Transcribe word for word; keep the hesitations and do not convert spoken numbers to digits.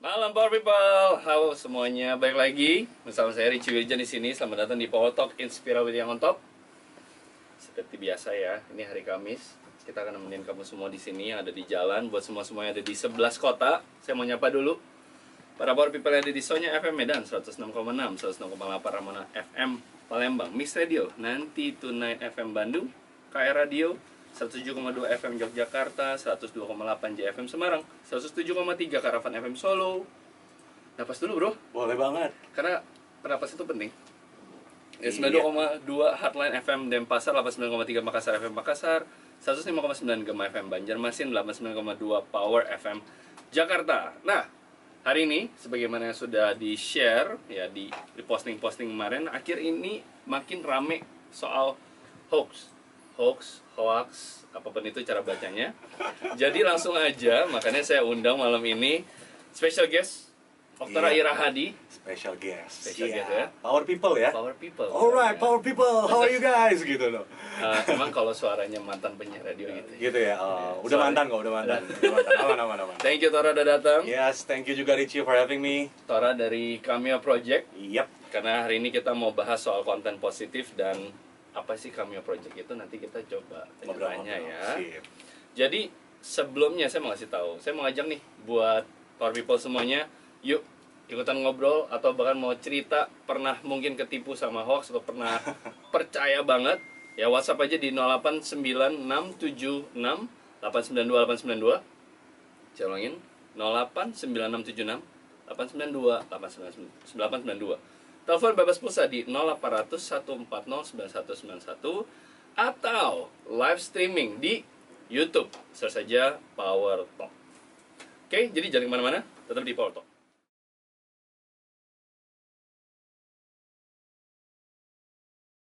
Malam Power People, halo semuanya, balik lagi bersama saya Ricci Wirjan di sini. Selamat datang di Power Talk Inspira with Yangon Talk. Seperti biasa ya, ini hari Kamis. Kita akan nemenin kamu semua di sini yang ada di jalan. Buat semua-semua yang ada di sebelas kota, saya mau nyapa dulu para Power People yang ada di Sonya F M Medan seratus enam koma enam, seratus enam koma delapan Ramona F M Palembang, Mix Radio, nanti Tonight F M Bandung, K Radio seratus tujuh koma dua F M Yogyakarta, seratus dua koma delapan J F M Semarang, seratus tujuh koma tiga Karavan F M Solo. Napas dulu bro. Boleh banget. Karena napas itu penting. Iya. sembilan puluh dua koma dua Hardline F M Denpasar, delapan puluh sembilan koma tiga Makassar F M Makassar, seratus lima koma sembilan Gemma F M Banjarmasin, delapan puluh sembilan koma dua Power F M Jakarta. Nah, hari ini sebagaimana yang sudah di-share ya di, di posting-posting kemarin, akhir ini makin rame soal hoax. hoax, hoax, apapun itu cara bacanya. Jadi langsung aja, makanya saya undang malam ini special guest Oktora yeah. Irahadi. Special guest. Special yeah. guest ya. Power people ya. Power people. Alright, ya. Power people. How are you guys gitu loh. Uh, emang kalau suaranya mantan penyiar radio gitu. Gitu ya. Uh, udah mantan kok, udah mantan. udah mantan. Aman, aman, aman. Thank you Tora udah datang. Yes, thank you juga Ricci for having me. Tora dari Cameo Project. Yep. Karena hari ini kita mau bahas soal konten positif dan apa sih Cameo Project itu, nanti kita coba tanya-tanya ya. Siap. Jadi sebelumnya saya mau ngasih tahu, saya mau ajak nih buat Power People semuanya, yuk ikutan ngobrol atau bahkan mau cerita pernah mungkin ketipu sama hoax atau pernah percaya banget ya, WhatsApp aja di nol delapan sembilan enam tujuh enam delapan sembilan dua delapan sembilan dua. Saya ulangin nol delapan sembilan enam tujuh enam delapan sembilan dua delapan sembilan dua. Telepon bebas pulsa di nol delapan nol nol satu empat nol sembilan satu sembilan satu atau live streaming di YouTube. Search saja Power Talk. Oke, jadi jangan kemana-mana, tetap di Power Talk.